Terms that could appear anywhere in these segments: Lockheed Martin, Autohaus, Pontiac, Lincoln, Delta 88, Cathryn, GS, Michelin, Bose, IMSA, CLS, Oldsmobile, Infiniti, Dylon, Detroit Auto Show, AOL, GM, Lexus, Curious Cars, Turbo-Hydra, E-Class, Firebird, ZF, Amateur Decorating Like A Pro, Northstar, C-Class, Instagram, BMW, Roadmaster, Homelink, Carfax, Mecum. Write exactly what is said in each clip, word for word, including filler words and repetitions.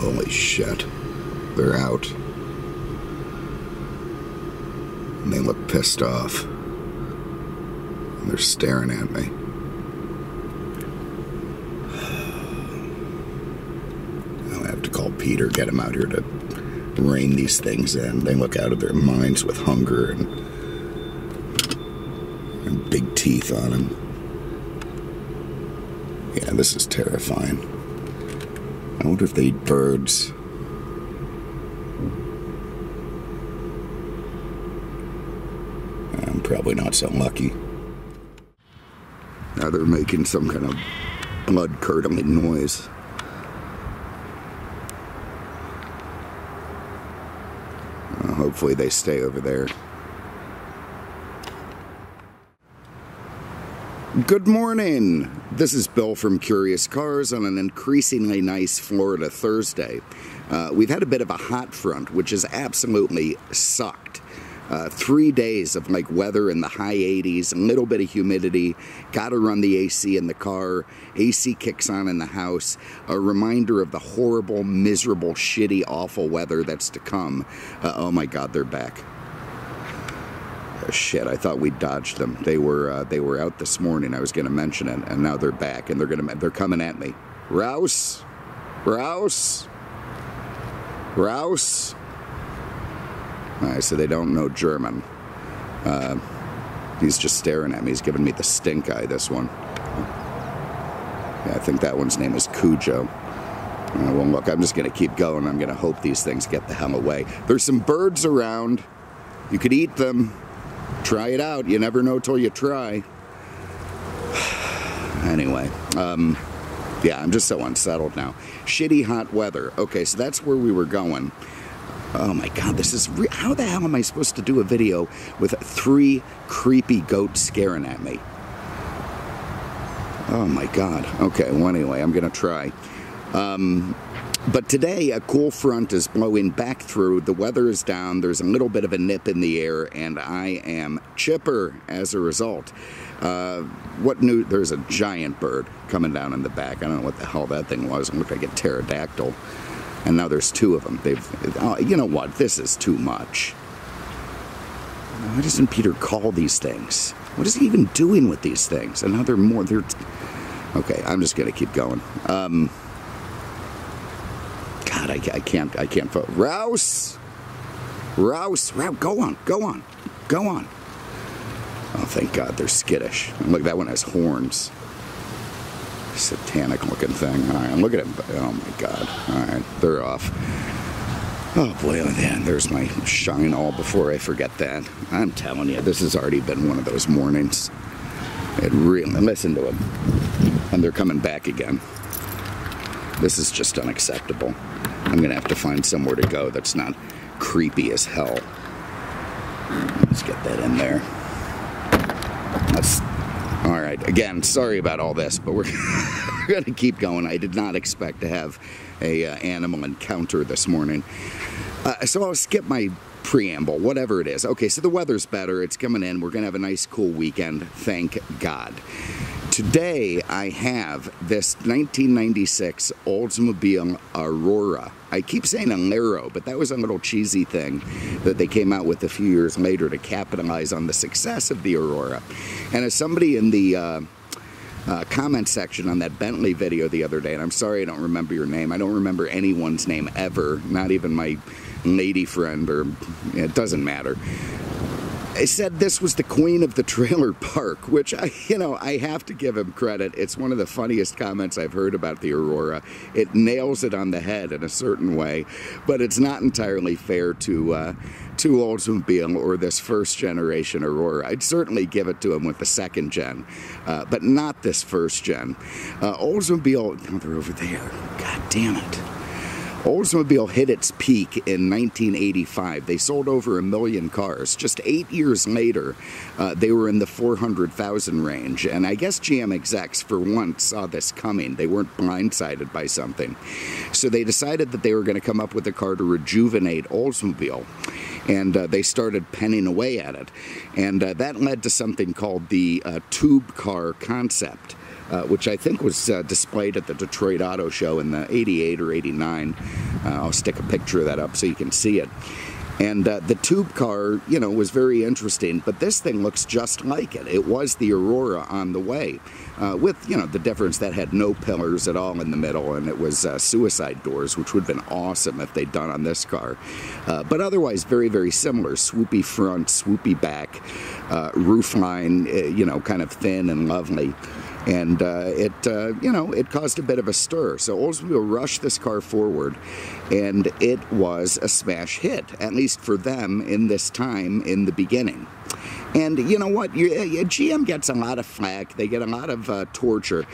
Holy shit. They're out. And they look pissed off. And they're staring at me. I'll have to call Peter, get him out here to rein these things in. They look out of their minds with hunger and, and big teeth on them. Yeah, this is terrifying. I wonder if they eat birds. I'm probably not so lucky. Now they're making some kind of blood-curdling noise. Well, hopefully they stay over there. Good morning! This is Bill from Curious Cars on an increasingly nice Florida Thursday. Uh, we've had a bit of a hot front, which has absolutely sucked. Uh, three days of like weather in the high eighties, a little bit of humidity, gotta run the A C in the car, A C kicks on in the house, a reminder of the horrible, miserable, shitty, awful weather that's to come. Uh, oh my God, they're back. Shit, I thought we dodged them. They were uh, they were out this morning. I was going to mention it, and now they're back, and they're going to they're coming at me. Rouse, Rouse, Rouse. All right, so they don't know German. Uh, he's just staring at me. He's giving me the stink eye. This one. Yeah, I think that one's name is Cujo. Uh, well, look, I'm just going to keep going. I'm going to hope these things get the hell away. There's some birds around. You could eat them. Try it out. You never know till you try. Anyway, um, yeah, I'm just so unsettled now. Shitty hot weather. Okay, so that's where we were going. Oh my God, this is re- how the hell am I supposed to do a video with three creepy goats scaring at me? Oh my God. Okay, well anyway, I'm gonna try. Um... But today, a cool front is blowing back through, the weather is down, there's a little bit of a nip in the air, and I am chipper as a result. Uh, what new? There's a giant bird coming down in the back. I don't know what the hell that thing was. It looked like a pterodactyl. And now there's two of them. They've, oh, you know what? This is too much. Why doesn't Peter call these things? What is he even doing with these things? And now they're more, they're... Okay, I'm just going to keep going. Um... God, I, I can't, I can't vote. Rouse! Rouse! Rouse! Go on, go on, go on. Oh, thank God, they're skittish. And look, that one has horns. Satanic looking thing. All right, look at him. Oh my God. All right, they're off. Oh boy, oh man, there's my shine all before I forget that. I'm telling you, this has already been one of those mornings. It really, listen to them. And they're coming back again. This is just unacceptable. I'm going to have to find somewhere to go that's not creepy as hell. Let's get that in there. That's, all right, again, sorry about all this, but we're going to keep going. I did not expect to have a uh, animal encounter this morning. Uh, so I'll skip my preamble, whatever it is. Okay, so the weather's better. It's coming in. We're going to have a nice, cool weekend. Thank God. Today, I have this nineteen ninety-six Oldsmobile Aurora. I keep saying Alero, but that was a little cheesy thing that they came out with a few years later to capitalize on the success of the Aurora. And as somebody in the uh, uh, comment section on that Bentley video the other day, and I'm sorry I don't remember your name. I don't remember anyone's name ever, not even my lady friend, or it doesn't matter. I said this was the queen of the trailer park, which, I, you know, I have to give him credit. It's one of the funniest comments I've heard about the Aurora. It nails it on the head in a certain way, but it's not entirely fair to uh, to Oldsmobile or this first-generation Aurora. I'd certainly give it to him with the second-gen, uh, but not this first-gen. Uh, Oldsmobile, no, they're over there. God damn it. Oldsmobile hit its peak in nineteen eighty-five. They sold over a million cars. Just eight years later, uh, they were in the four hundred thousand range. And I guess G M execs, for once, saw this coming. They weren't blindsided by something. So they decided that they were going to come up with a car to rejuvenate Oldsmobile. And uh, they started penning away at it. And uh, that led to something called the uh, Tube Car concept. uh, which I think was uh, displayed at the Detroit Auto Show in the eighty-eight or eighty-nine. Uh, I'll stick a picture of that up so you can see it. And uh, the Tube car, you know, was very interesting, but this thing looks just like it. It was the Aurora on the way, uh, with, you know, the difference that had no pillars at all in the middle, and it was uh, suicide doors, which would have been awesome if they'd done on this car. Uh, but otherwise, very, very similar. Swoopy front, swoopy back, uh, roofline, uh, you know, kind of thin and lovely. And uh, it, uh, you know, it caused a bit of a stir. So Oldsmobile rushed this car forward, and it was a smash hit, at least for them in this time in the beginning. And you know what? You, you, G M gets a lot of flack. They get a lot of uh, torture.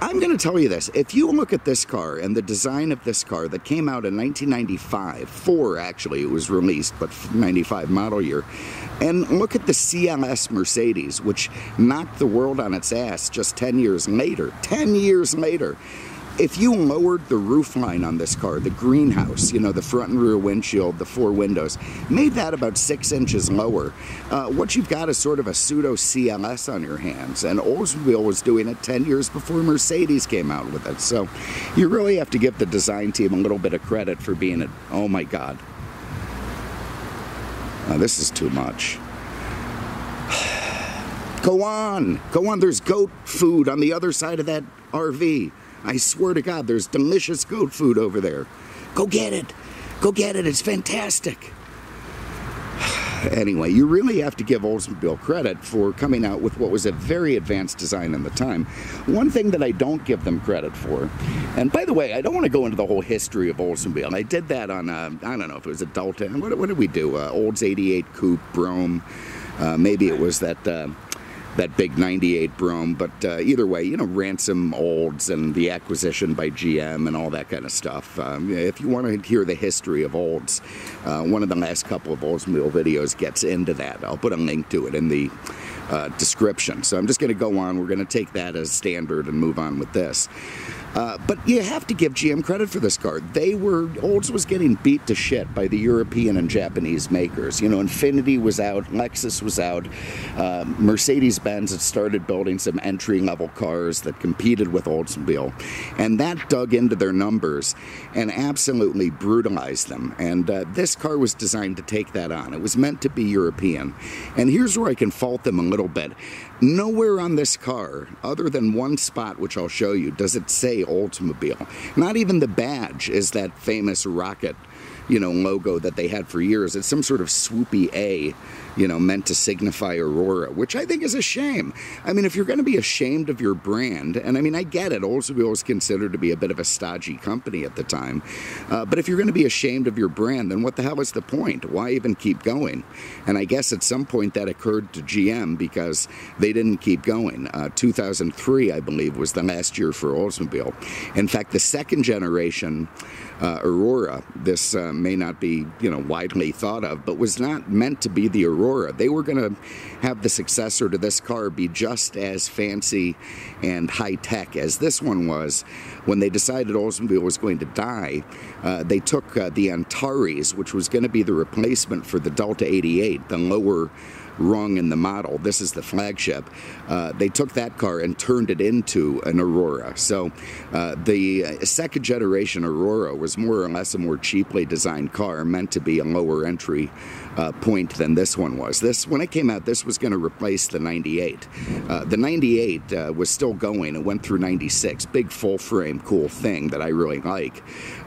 I'm going to tell you this. If you look at this car and the design of this car that came out in nineteen ninety-five, four actually it was released, but ninety-five model year, and look at the C L S Mercedes, which knocked the world on its ass just ten years later. ten years later. If you lowered the roofline on this car, the greenhouse, you know, the front and rear windshield, the four windows, made that about six inches lower, uh, what you've got is sort of a pseudo C L S on your hands. And Oldsmobile was doing it ten years before Mercedes came out with it. So you really have to give the design team a little bit of credit for being it. Oh my God. Now, this is too much. Go on, go on. There's goat food on the other side of that R V. I swear to God, there's delicious goat food over there. Go get it. Go get it. It's fantastic. Anyway, you really have to give Oldsmobile credit for coming out with what was a very advanced design in the time. One thing that I don't give them credit for, and by the way, I don't want to go into the whole history of Oldsmobile. I did that on, uh, I don't know if it was a Delta. What, what did we do? Uh, Olds eighty-eight Coupe, Brome. Uh, maybe it was that... Uh, that big ninety-eight Brome, but uh, either way, you know, Ransom Olds and the acquisition by G M and all that kind of stuff. Um, if you want to hear the history of Olds, uh, one of the last couple of Oldsmobile videos gets into that. I'll put a link to it in the uh, description. So I'm just going to go on. We're going to take that as standard and move on with this. Uh, but you have to give G M credit for this car. They were, Olds was getting beat to shit by the European and Japanese makers. You know, Infiniti was out, Lexus was out, uh, Mercedes-Benz had started building some entry-level cars that competed with Oldsmobile. And that dug into their numbers and absolutely brutalized them. And uh, this car was designed to take that on. It was meant to be European. And here's where I can fault them a little bit. Nowhere on this car, other than one spot, which I'll show you, does it say Oldsmobile. Not even the badge is that famous rocket, you know, logo that they had for years. It's some sort of swoopy A, you know, meant to signify Aurora, which I think is a shame. I mean, if you're going to be ashamed of your brand, and I mean, I get it, Oldsmobile was considered to be a bit of a stodgy company at the time, uh, but if you're going to be ashamed of your brand, then what the hell is the point? Why even keep going? And I guess at some point that occurred to G M because they didn't keep going. Uh, two thousand three, I believe, was the last year for Oldsmobile. In fact, the second generation uh, Aurora, this uh, may not be, you know, widely thought of, but was not meant to be the Aurora. They were going to have the successor to this car be just as fancy and high-tech as this one was. When they decided Oldsmobile was going to die, uh, they took uh, the Antares, which was going to be the replacement for the Delta eighty-eight, the lower rung in the model. This is the flagship. Uh, they took that car and turned it into an Aurora. So uh, the second generation Aurora was more or less a more cheaply designed car meant to be a lower entry uh, point than this one was. This, when it came out, this was going to replace the ninety-eight. Uh, the ninety-eight uh, was still going. It went through ninety-six. Big full frame cool thing that I really like.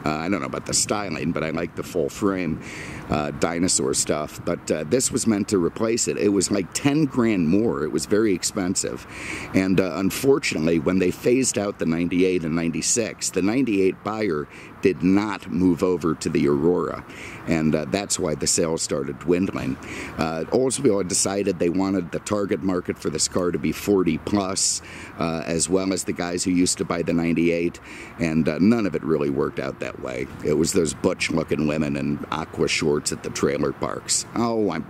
Uh, I don't know about the styling, but I like the full frame uh, dinosaur stuff. But uh, this was meant to replace it. It was like ten grand more. It was very expensive. And uh, unfortunately, when they phased out the ninety-eight and ninety-six, the ninety-eight buyer did not move over to the Aurora. And uh, that's why the sales started dwindling. Uh, Oldsmobile had decided they wanted the target market for this car to be forty plus, uh, as well as the guys who used to buy the ninety-eight. And uh, none of it really worked out that way. It was those butch looking women in aqua shorts at the trailer parks. Oh, I'm...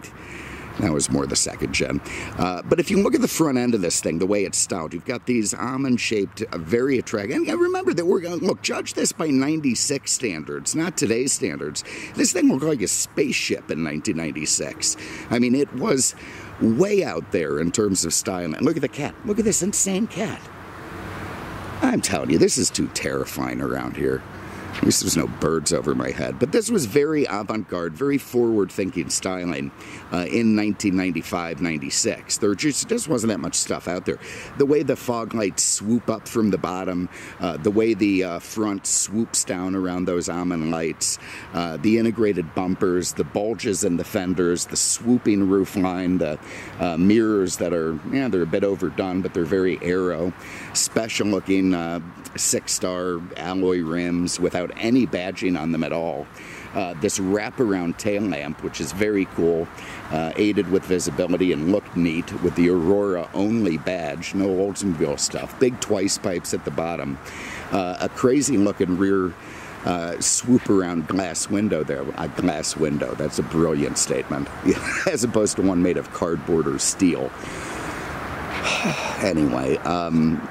That was more the second gen. Uh, but if you look at the front end of this thing, the way it's styled, you've got these almond-shaped, uh, very attractive. And remember that we're going to, look, judge this by ninety-six standards, not today's standards. This thing looked like a spaceship in nineteen ninety-six. I mean, it was way out there in terms of styling. Look at the cat. Look at this insane cat. I'm telling you, this is too terrifying around here. At least there's no birds over my head. But this was very avant-garde, very forward-thinking styling uh, in nineteen ninety-five ninety-six. There just, just wasn't that much stuff out there. The way the fog lights swoop up from the bottom, uh, the way the uh, front swoops down around those almond lights, uh, the integrated bumpers, the bulges in the fenders, the swooping roof line, the uh, mirrors that are, yeah, they're a bit overdone, but they're very aero. Special-looking uh, six-star alloy rims without any badging on them at all. Uh, this wraparound tail lamp, which is very cool, uh, aided with visibility and looked neat with the Aurora only badge, no Oldsmobile stuff. Big twice pipes at the bottom. Uh, a crazy looking rear uh, swoop around glass window there. A glass window, that's a brilliant statement. As opposed to one made of cardboard or steel. Anyway, um,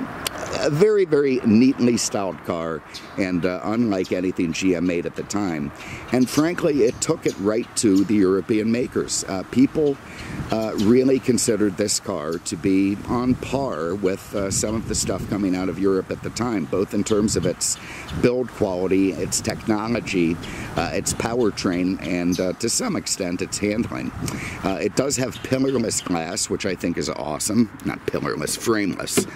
a very, very neatly styled car, and uh, unlike anything G M made at the time. And frankly, it took it right to the European makers. Uh, people uh, really considered this car to be on par with uh, some of the stuff coming out of Europe at the time, both in terms of its build quality, its technology, uh, its powertrain, and uh, to some extent, its handling. Uh, it does have pillarless glass, which I think is awesome. Not pillarless, frameless.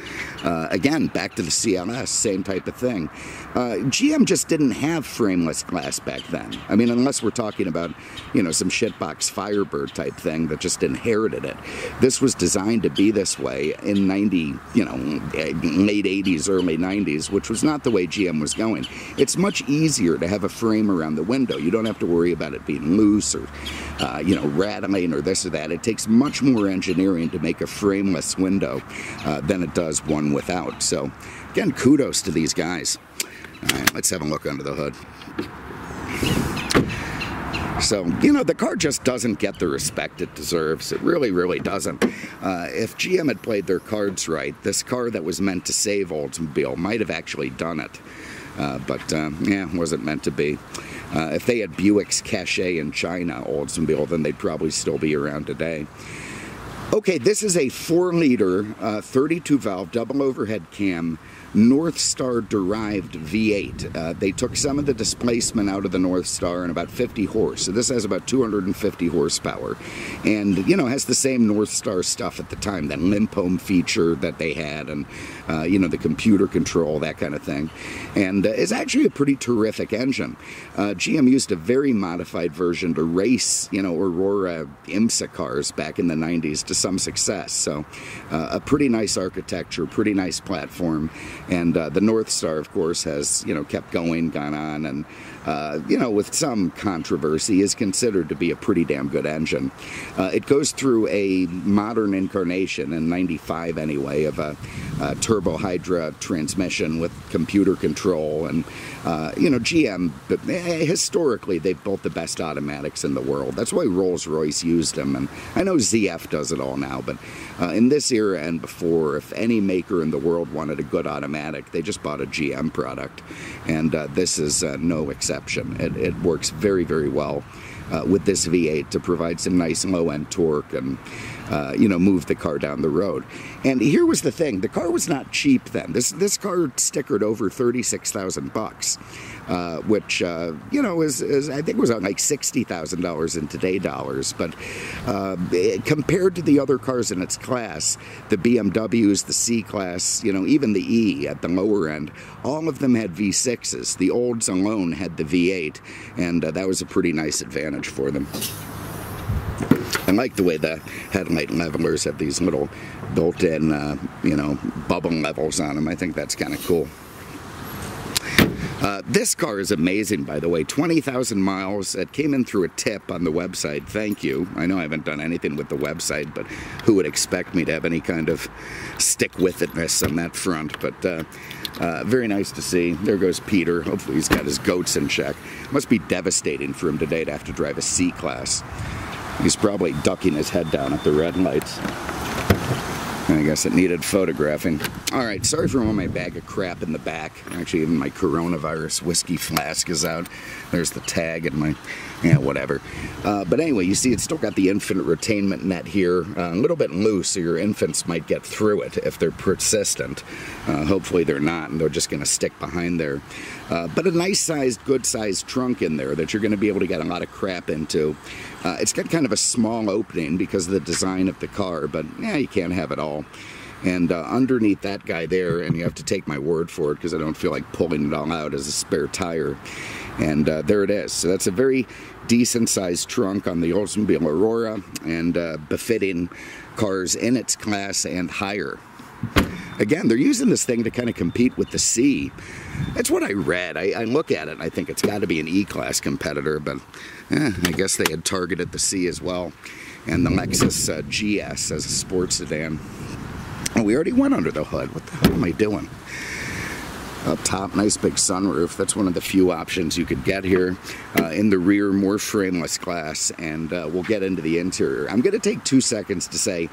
Uh, again, back to the C L S, same type of thing. Uh, G M just didn't have frameless glass back then. I mean, unless we're talking about, you know, some shitbox Firebird type thing that just inherited it. This was designed to be this way in ninety, you know, late eighties, early nineties, which was not the way G M was going. It's much easier to have a frame around the window. You don't have to worry about it being loose or, uh, you know, rattling or this or that. It takes much more engineering to make a frameless window uh, than it does one without. So, again, kudos to these guys. All right, let's have a look under the hood. So, you know, the car just doesn't get the respect it deserves. It really, really doesn't. Uh, if G M had played their cards right, this car that was meant to save Oldsmobile might have actually done it. Uh, but, uh, yeah, wasn't meant to be. Uh, if they had Buick's cachet in China, Oldsmobile, then they'd probably still be around today. Okay, this is a four liter, uh, thirty-two valve, double overhead cam, Northstar derived V eight. Uh, they took some of the displacement out of the Northstar and about fifty horse. So this has about two hundred fifty horsepower. And, you know, has the same Northstar stuff at the time, that limp home feature that they had and, uh, you know, the computer control, that kind of thing. And uh, it's actually a pretty terrific engine. Uh, G M used a very modified version to race, you know, Aurora IMSA cars back in the nineties to some success. So uh, a pretty nice architecture, pretty nice platform. And uh, the Northstar, of course, has, you know, kept going, gone on, and, uh, you know, with some controversy, is considered to be a pretty damn good engine. Uh, it goes through a modern incarnation, in ninety-five anyway, of a, a Turbo-Hydra transmission with computer control. And, uh, you know, G M, but historically, they've built the best automatics in the world. That's why Rolls-Royce used them. And I know Z F does it all now, but uh, in this era and before, if any maker in the world wanted a good automatic, they just bought a G M product, and uh, this is uh, no exception. It, it works very, very well uh, with this V eight to provide some nice low-end torque and, uh, you know, move the car down the road. And here was the thing. The car was not cheap then. This this car stickered over thirty-six thousand bucks, uh, which, uh, you know, is, is I think was on like sixty thousand dollars in today dollars. But uh, it, compared to the other cars in its class, the B M Ws, the C-Class, you know, even the E at the lower end, all of them had V sixes. The Olds alone had the V eight, and uh, that was a pretty nice advantage for them. I like the way the headlight levelers have these little built-in, uh, you know, bubble levels on them. I think that's kind of cool. Uh, this car is amazing, by the way. twenty thousand miles. It came in through a tip on the website. Thank you. I know I haven't done anything with the website, but who would expect me to have any kind of stick-with-itness on that front? But uh, uh, very nice to see. There goes Peter. Hopefully he's got his goats in check. Must be devastating for him today to have to drive a C-Class. He's probably ducking his head down at the red lights. I guess it needed photographing. All right, sorry for all my bag of crap in the back. Actually, even my coronavirus whiskey flask is out. There's the tag and my, yeah, whatever. Uh, but anyway, you see, it's still got the infant retainment net here. Uh, a little bit loose, so your infants might get through it if they're persistent. Uh, hopefully they're not, and they're just going to stick behind there. Uh, but a nice-sized, good-sized trunk in there that you're going to be able to get a lot of crap into. Uh, it's got kind of a small opening because of the design of the car, but yeah, you can't have it all. And uh, underneath that guy there, and you have to take my word for it because I don't feel like pulling it all out, as a spare tire. And uh, there it is. So that's a very decent sized trunk on the Oldsmobile Aurora, and uh, befitting cars in its class and higher. Again, they're using this thing to kind of compete with the C. That's what I read. I, I look at it and I think it's got to be an E-Class competitor, but eh, I guess they had targeted the C as well, and the Lexus uh, G S as a sports sedan. Oh, we already went under the hood. What the hell am I doing? Up top, nice big sunroof. That's one of the few options you could get here. Uh, in the rear, more frameless glass, and uh, we'll get into the interior. I'm going to take two seconds to say,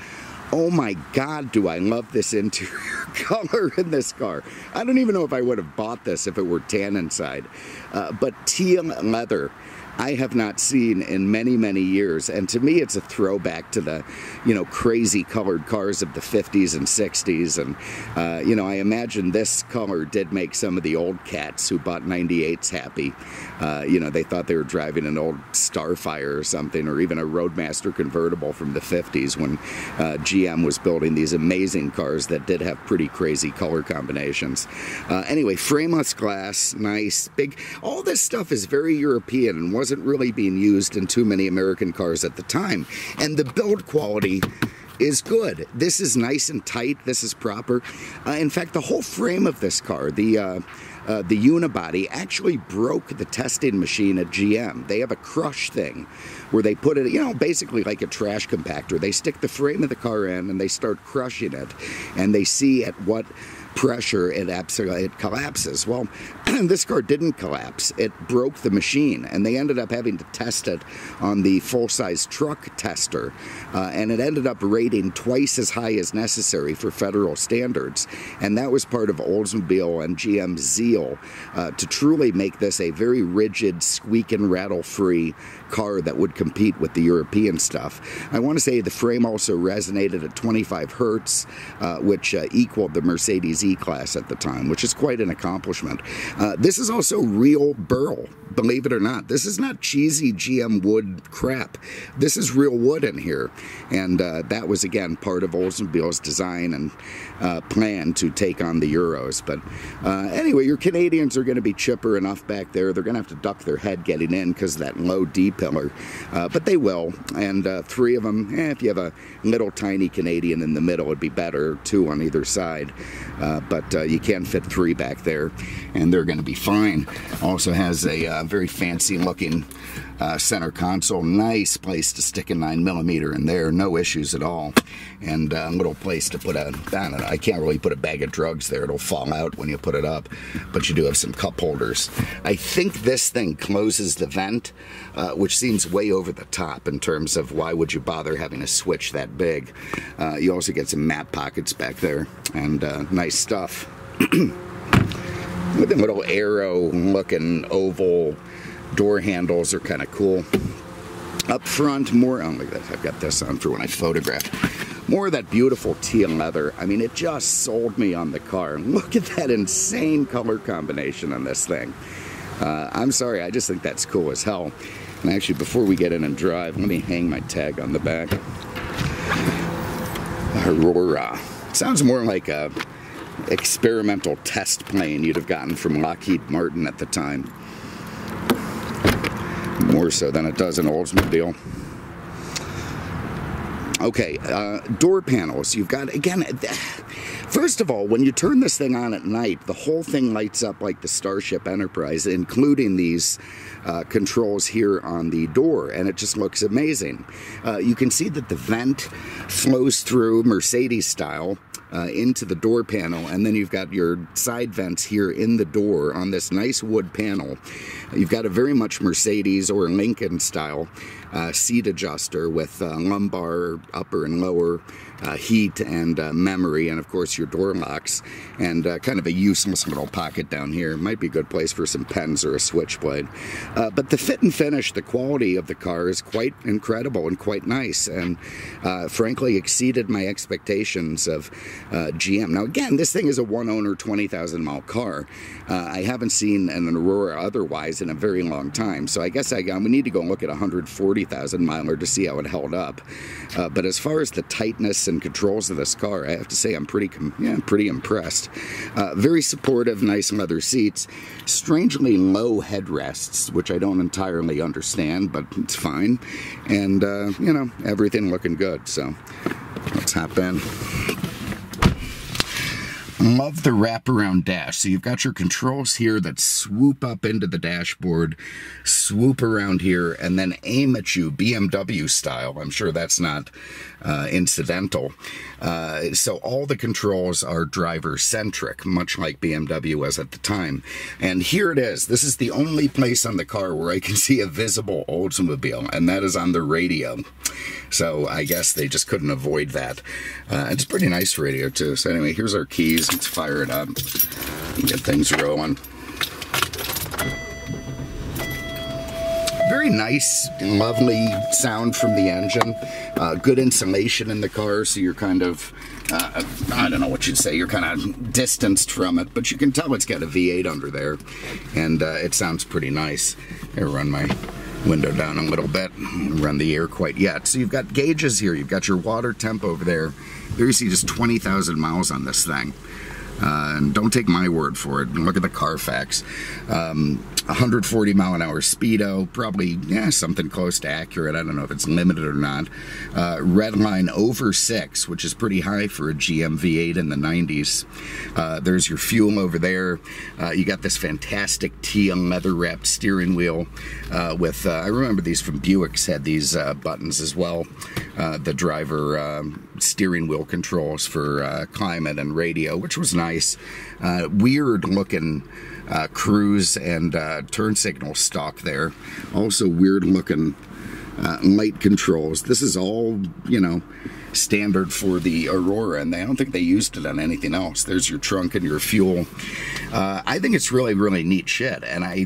oh my God, do I love this interior color in this car. I don't even know if I would have bought this if it were tan inside. Uh, but teal leather, I have not seen in many, many years. And to me, it's a throwback to the, you know, crazy colored cars of the fifties and sixties. And, uh, you know, I imagine this color did make some of the old cats who bought ninety-eights happy. Uh, you know, they thought they were driving an old Starfire or something, or even a Roadmaster convertible from the fifties when uh, G M was building these amazing cars that did have pretty crazy color combinations. Uh, anyway, frameless glass, nice, big. All this stuff is very European and wasn't really being used in too many American cars at the time. And the build quality is good. This is nice and tight. This is proper. Uh, in fact, the whole frame of this car, the uh, uh, the unibody, actually broke the testing machine at G M. They have a crush thing where they put it, you know, basically like a trash compactor. They stick the frame of the car in and they start crushing it, and they see at what pressure it absolutely it collapses. Well, this car didn't collapse. It broke the machine, and they ended up having to test it on the full-size truck tester, uh, and it ended up rating twice as high as necessary for federal standards. And that was part of Oldsmobile and G M's zeal uh, to truly make this a very rigid, squeak and rattle free car that would compete with the European stuff. I want to say the frame also resonated at twenty-five hertz, uh, which uh, equaled the Mercedes E-Class at the time, which is quite an accomplishment. Uh, this is also real burl, believe it or not. This is not cheesy G M wood crap. This is real wood in here, and uh, that was again part of Oldsmobile's design and uh, plan to take on the Euros. But uh, anyway, your Canadians are going to be chipper enough back there. They're going to have to duck their head getting in because of that low D pillar, uh, but they will. And uh, three of them, eh, if you have a little tiny Canadian in the middle, it'd be better, two on either side. Uh, Uh, but uh, you can fit three back there, and they're going to be fine. Also has a uh, very fancy looking uh, center console. Nice place to stick a nine millimeter in there. No issues at all. And a uh, little place to put a, I don't know, I can't really put a bag of drugs there. It'll fall out when you put it up. But you do have some cup holders. I think this thing closes the vent, uh, which seems way over the top in terms of why would you bother having a switch that big. Uh, you also get some map pockets back there, and uh, nice stuff. The little arrow looking oval door handles are kind of cool. Up front, more, oh, look at that, I've got this on for when I photograph. More of that beautiful teal leather. I mean, it just sold me on the car. Look at that insane color combination on this thing. Uh, I'm sorry, I just think that's cool as hell. And actually, before we get in and drive, let me hang my tag on the back. Aurora. It sounds more like a experimental test plane you'd have gotten from Lockheed Martin at the time, more so than it does an Oldsmobile. Okay, uh, door panels. You've got, again, first of all, when you turn this thing on at night, the whole thing lights up like the Starship Enterprise, including these uh, controls here on the door, and it just looks amazing. Uh, you can see that the vent flows through Mercedes style Uh, into the door panel, and then you've got your side vents here in the door on this nice wood panel. You've got a very much Mercedes or Lincoln style uh, seat adjuster with uh, lumbar, upper and lower uh, heat and uh, memory, and of course your door locks, and uh, kind of a useless little pocket down here. Might be a good place for some pens or a switchblade. Uh, but the fit and finish, the quality of the car is quite incredible and quite nice, and uh, frankly exceeded my expectations of uh, G M. Now again, this thing is a one-owner, twenty thousand mile car. Uh, I haven't seen an Aurora otherwise in a very long time, so I guess I, I we need to go look at a one hundred forty thousand miler to see how it held up. Uh, but as far as the tightness and controls of this car, I have to say I'm pretty, yeah, pretty impressed. Uh, very supportive, nice leather seats, strangely low headrests, which I don't entirely understand, but it's fine. And uh, you know, everything looking good. So let's hop in. Love the wraparound dash. So you've got your controls here that swoop up into the dashboard, swoop around here, and then aim at you B M W style. I'm sure that's not uh, incidental. Uh, so all the controls are driver-centric, much like B M W was at the time. And here it is. This is the only place on the car where I can see a visible Oldsmobile, and that is on the radio. So I guess they just couldn't avoid that. Uh, it's a pretty nice radio, too. So anyway, here's our keys. Let's fire it up and get things rolling. Very nice, lovely sound from the engine. Uh, good insulation in the car, so you're kind of, uh, I don't know what you'd say, you're kind of distanced from it, but you can tell it's got a V eight under there, and uh, it sounds pretty nice. Here, run my window down a little bit, run the air quite yet. So you've got gauges here, you've got your water temp over there. There you see just twenty thousand miles on this thing. Uh, and don't take my word for it, look at the Carfax. Um, one hundred forty mile an hour speedo, probably yeah, something close to accurate. I don't know if it's limited or not. Uh, red line over six, which is pretty high for a G M V eight in the nineties. Uh, there's your fuel over there. Uh, you got this fantastic teal leather wrapped steering wheel uh, with, uh, I remember these from Buicks had these uh, buttons as well. Uh, the driver um, steering wheel controls for uh, climate and radio, which was nice. Uh, weird looking uh, cruise and uh, turn signal stalk there. Also weird looking uh, light controls. This is all, you know, standard for the Aurora, and I don't think they used it on anything else. There's your trunk and your fuel. Uh, I think it's really, really neat shit, and I,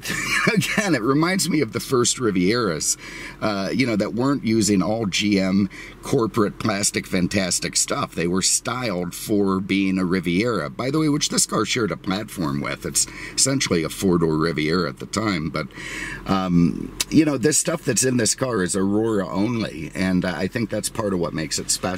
again, it reminds me of the first Rivieras, uh, you know, that weren't using all G M corporate plastic fantastic stuff. They were styled for being a Riviera, by the way, which this car shared a platform with. It's essentially a four-door Riviera at the time, but, um, you know, this stuff that's in this car is Aurora only, and uh, I think that's part of what makes it special.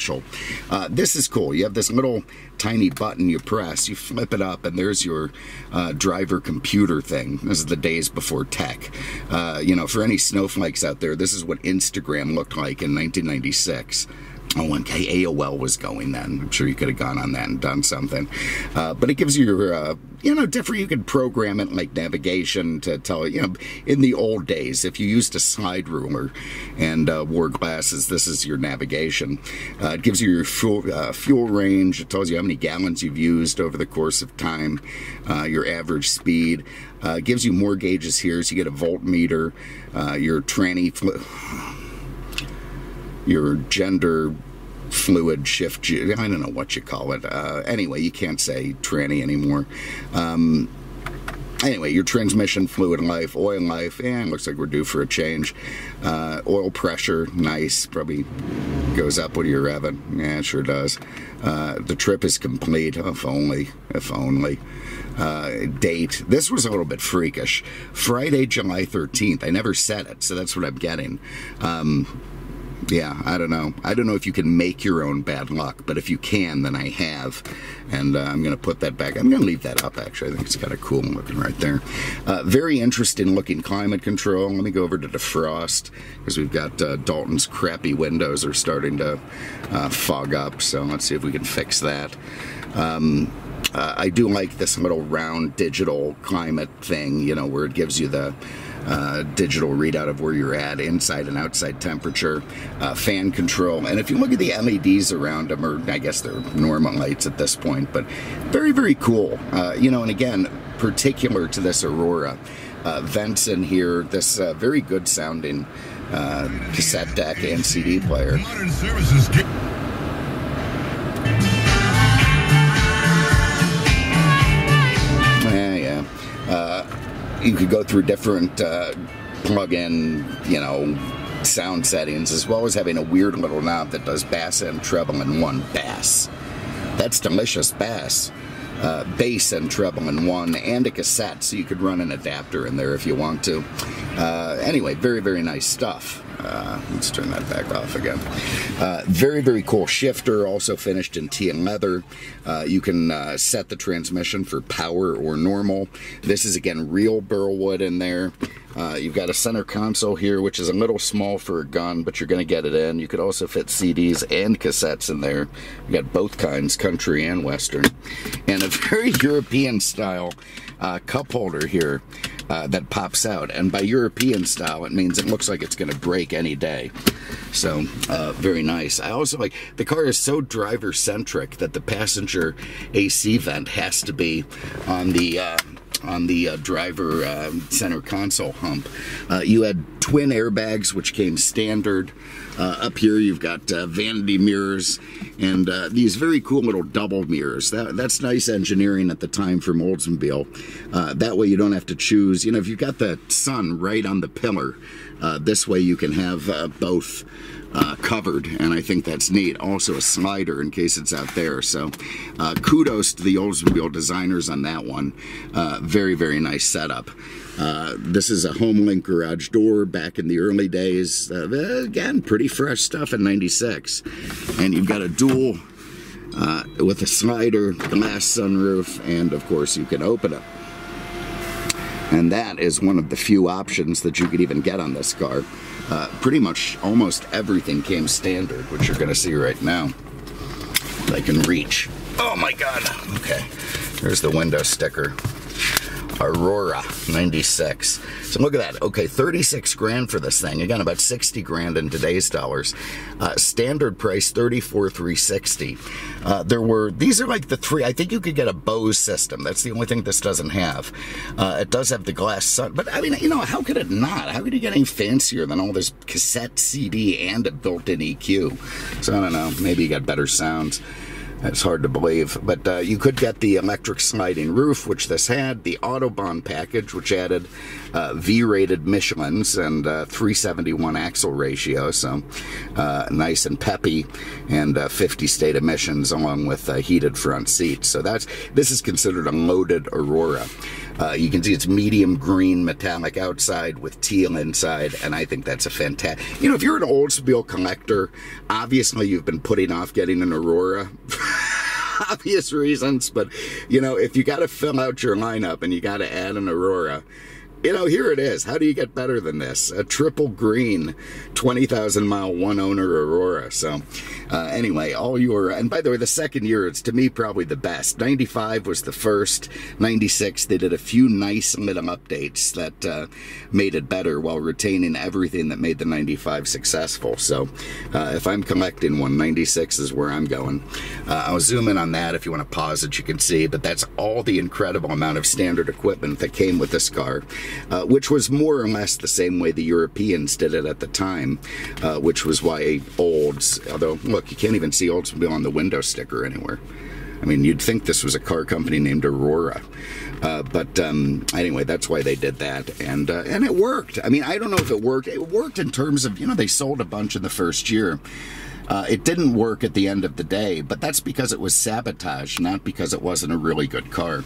Uh, this is cool. You have this little tiny button you press, you flip it up, and there's your uh, driver computer thing. This is the days before tech. Uh, you know, for any snowflakes out there, this is what Instagram looked like in nineteen ninety-six. Oh, and A O L was going then. I'm sure you could have gone on that and done something. Uh, but it gives you your, uh, you know, different, you could program it like navigation to tell, you know, in the old days, if you used a slide ruler and uh, wore glasses, this is your navigation. Uh, it gives you your fuel, uh, fuel range. It tells you how many gallons you've used over the course of time, uh, your average speed. Uh, it gives you more gauges here, so you get a voltmeter, uh, your tranny flu your gender fluid shift, I don't know what you call it. Uh, anyway, you can't say tranny anymore. Um, anyway, your transmission fluid life, oil life, and eh, looks like we're due for a change. Uh, oil pressure, nice, probably goes up when you're revving. Yeah, it sure does. Uh, the trip is complete, if only, if only. Uh, date. This was a little bit freakish. Friday, July thirteenth. I never said it, so that's what I'm getting. Um... Yeah, I don't know. I don't know if you can make your own bad luck, but if you can, then I have. And uh, I'm going to put that back. I'm going to leave that up, actually. I think it's kind of cool looking right there. Uh, very interesting looking climate control. Let me go over to defrost, because we've got uh, Dalton's crappy windows are starting to uh, fog up. So let's see if we can fix that. Um, uh, I do like this little round digital climate thing, you know, where it gives you the Uh, digital readout of where you're at, inside and outside temperature, uh, fan control. And if you look at the L E Ds around them, or I guess they're normal lights at this point, but very, very cool. Uh, you know, and again, particular to this Aurora, uh, vents in here, this uh, very good sounding uh, cassette deck and C D player. Modern services. Yeah, yeah. Uh, you could go through different uh, plug-in, you know, sound settings, as well as having a weird little knob that does bass and treble in one. Bass. That's delicious bass. Uh, bass and treble in one, and a cassette, so you could run an adapter in there if you want to. Uh, anyway, very, very nice stuff. Uh, let's turn that back off again. Uh, very, very cool shifter, also finished in teal leather. Uh, you can uh, set the transmission for power or normal. This is, again, real burl wood in there. Uh, you've got a center console here, which is a little small for a gun, but you're going to get it in. You could also fit C Ds and cassettes in there. You've got both kinds, country and western. And a very European-style uh, cup holder here uh, that pops out. And by European-style, it means it looks like it's going to break any day. So, uh, very nice. I also like, the car is so driver-centric that the passenger A C vent has to be on the... Uh, on the uh, driver uh, center console hump. Uh, you had twin airbags, which came standard. Uh, up here you've got uh, vanity mirrors and uh, these very cool little double mirrors. That, that's nice engineering at the time from Oldsmobile. Uh, that way you don't have to choose, you know, if you've got the sun right on the pillar, uh, this way you can have uh, both Uh, covered, and I think that's neat. Also a slider in case it's out there, so uh, kudos to the Oldsmobile designers on that one. Uh, very, very nice setup. Uh, this is a Homelink garage door back in the early days. Uh, again, pretty fresh stuff in ninety-six. And you've got a dual uh, with a slider, glass sunroof, and of course you can open it. And that is one of the few options that you could even get on this car. Uh, pretty much almost everything came standard, which you're going to see right now. I can reach. Oh my god. Okay. There's the window sticker. Aurora, ninety-six. So look at that. Okay, thirty-six grand for this thing. Again, about sixty grand in today's dollars. Uh, standard price, thirty-four thousand three hundred sixty dollars. Uh, there were, these are like the three, I think you could get a Bose system. That's the only thing this doesn't have. Uh, it does have the glass sun, but I mean, you know, how could it not? How could you get any fancier than all this cassette, C D, and a built-in E Q? So I don't know, maybe you got better sounds. It's hard to believe, but uh, you could get the electric sliding roof, which this had, the Autobahn package, which added uh, V-rated Michelins and uh, three seventy-one axle ratio, so uh, nice and peppy, and uh, fifty state emissions along with uh, heated front seats. So that's this is considered a loaded Aurora. Uh, you can see it's medium green metallic outside with teal inside, and I think that's a fantastic... You know, if you're an Oldsmobile collector, obviously you've been putting off getting an Aurora for obvious reasons, but, you know, if you got to fill out your lineup and you got to add an Aurora... You know, here it is. How do you get better than this? A triple green, twenty thousand mile, one-owner Aurora. So, uh, anyway, all your... And by the way, the second year is, to me, probably the best. ninety-five was the first. ninety-six, they did a few nice little updates that uh, made it better while retaining everything that made the ninety-five successful. So, uh, if I'm collecting one, ninety-six is where I'm going. Uh, I'll zoom in on that. If you want to pause it, you can see. But that's all the incredible amount of standard equipment that came with this car. Uh, which was more or less the same way the Europeans did it at the time, uh, which was why Olds, although, look, you can't even see Oldsmobile on the window sticker anywhere. I mean, you'd think this was a car company named Aurora. Uh, but um, anyway, that's why they did that. And uh, and it worked. I mean, I don't know if it worked. It worked in terms of, you know, they sold a bunch in the first year. Uh, it didn't work at the end of the day, but that's because it was sabotage, not because it wasn't a really good car.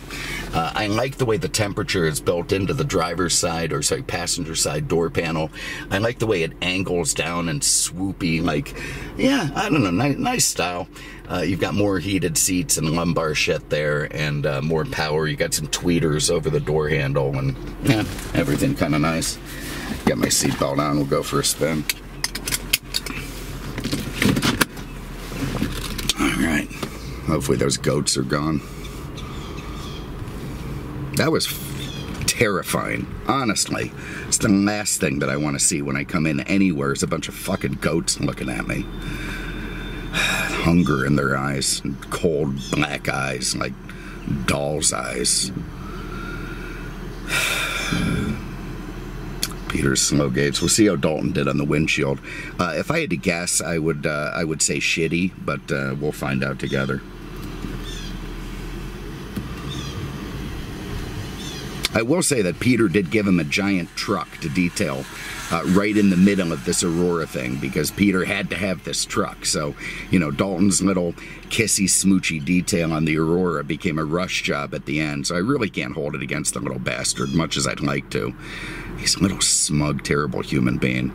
Uh, I like the way the temperature is built into the driver's side, or sorry, passenger side door panel. I like the way it angles down and swoopy, like, yeah, I don't know, nice, nice style. Uh, you've got more heated seats and lumbar shit there, and uh, more power. You got some tweeters over the door handle, and yeah, everything kind of nice. Got my seatbelt on, we'll go for a spin. Alright, hopefully those goats are gone. That was terrifying, honestly. It's the last thing that I want to see when I come in anywhere is a bunch of fucking goats looking at me. Hunger in their eyes, and cold black eyes, like doll's eyes. Peter's slow gates. We'll see how Dalton did on the windshield. Uh, if I had to guess, I would uh, I would say shitty, but uh, we'll find out together. I will say that Peter did give him a giant truck to detail uh, right in the middle of this Aurora thing, because Peter had to have this truck. So, you know, Dalton's little kissy smoochy detail on the Aurora became a rush job at the end. So I really can't hold it against the little bastard, much as I'd like to. He's a little smug, terrible human being.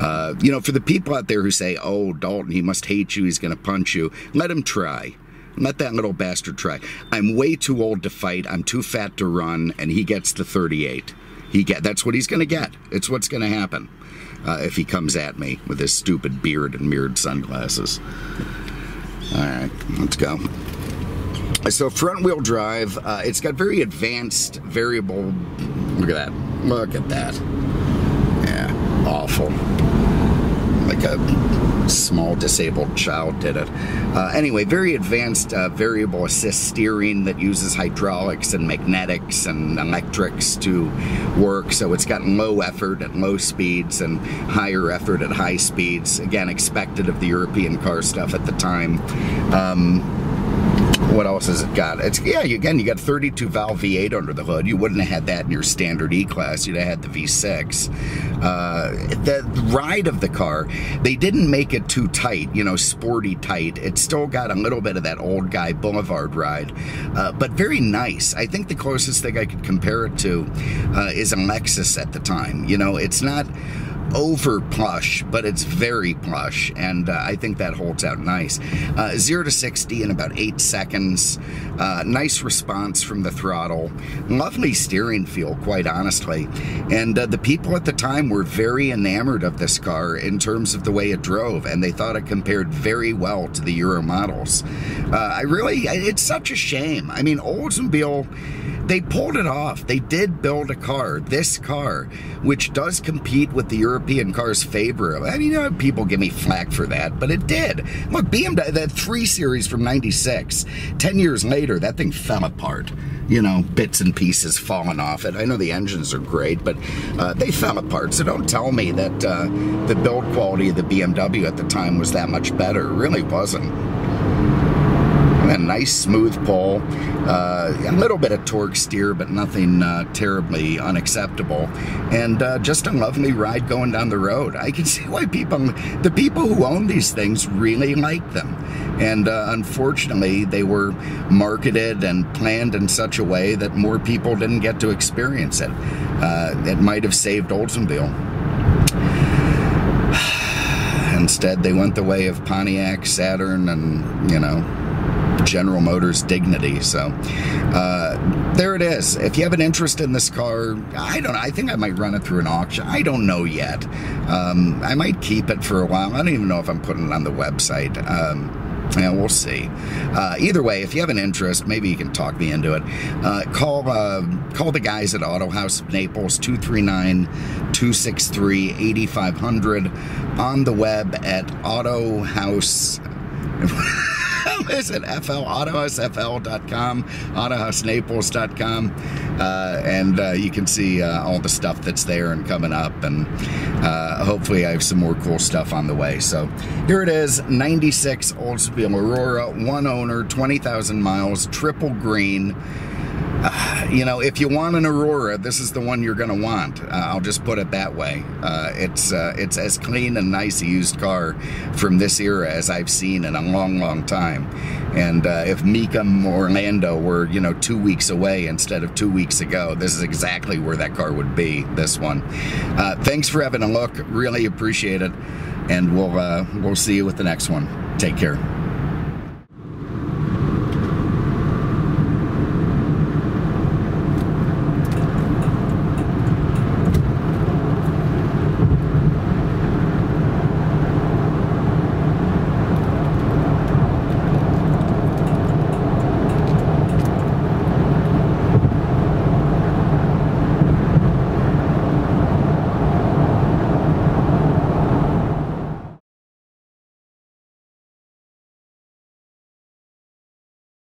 Uh, you know, for the people out there who say, oh, Dalton, he must hate you, he's going to punch you, let him try. Let that little bastard try. I'm way too old to fight. I'm too fat to run, and he gets the thirty-eight. He get that's what he's going to get. It's what's going to happen uh, if he comes at me with his stupid beard and mirrored sunglasses. All right, let's go. So front-wheel drive. Uh, it's got very advanced variable. Look at that. Look at that. Yeah, awful. Like a small disabled child did it. Uh, anyway, very advanced uh, variable assist steering that uses hydraulics and magnetics and electrics to work. So it's got low effort at low speeds and higher effort at high speeds. Again, expected of the European car stuff at the time. Um, What else has it got? It's yeah, you, again, you got thirty-two valve V eight under the hood. You wouldn't have had that in your standard E-Class. You'd have had the V six. Uh, the ride of the car, they didn't make it too tight, you know, sporty tight. It's still got a little bit of that old guy boulevard ride, uh, but very nice. I think the closest thing I could compare it to uh, is a Lexus at the time. You know, it's not over plush, but it's very plush, and uh, I think that holds out nice. Uh, zero to sixty in about eight seconds. Uh, nice response from the throttle. Lovely steering feel, quite honestly. And uh, the people at the time were very enamored of this car in terms of the way it drove, and they thought it compared very well to the Euro models. Uh, I really, it's such a shame. I mean, Oldsmobile, they pulled it off. They did build a car, this car, which does compete with the European cars favorably. I mean, you know, people give me flack for that, but it did. Look, B M W, that three series from ninety-six, ten years later, that thing fell apart. You know, bits and pieces falling off it. I know the engines are great, but uh, they fell apart. So don't tell me that uh, the build quality of the B M W at the time was that much better. It really wasn't. A nice smooth pull, uh, a little bit of torque steer, but nothing uh, terribly unacceptable, and uh, just a lovely ride going down the road. I can see why people, the people who own these things, really like them, and uh, unfortunately they were marketed and planned in such a way that more people didn't get to experience it. Uh, it might have saved Oldsmobile. Instead, they went the way of Pontiac, Saturn, and, you know, General Motors dignity. So uh, there it is. If you have an interest in this car, I don't know, I think I might run it through an auction. I don't know yet. um, I might keep it for a while. I don't even know if I'm putting it on the website. um, Yeah, we'll see. Uh, either way, if you have an interest, maybe you can talk me into it. Uh, call uh, call the guys at Autohaus of Naples, two three nine, two six three, eight five zero zero. On the web at Autohaus... Is it F L? Autohaus F L dot com, Autohaus Naples dot com, uh, and uh, you can see uh, all the stuff that's there and coming up, and uh, hopefully I have some more cool stuff on the way. So here it is, ninety-six Oldsmobile Aurora, one owner, twenty thousand miles, triple green. Uh, you know, if you want an Aurora, this is the one you're going to want. Uh, I'll just put it that way. Uh, it's uh, it's as clean and nice a used car from this era as I've seen in a long, long time. And uh, if Mecum, Orlando were, you know, two weeks away instead of two weeks ago, this is exactly where that car would be, this one. Uh, thanks for having a look. Really appreciate it. And we'll, uh, we'll see you with the next one. Take care.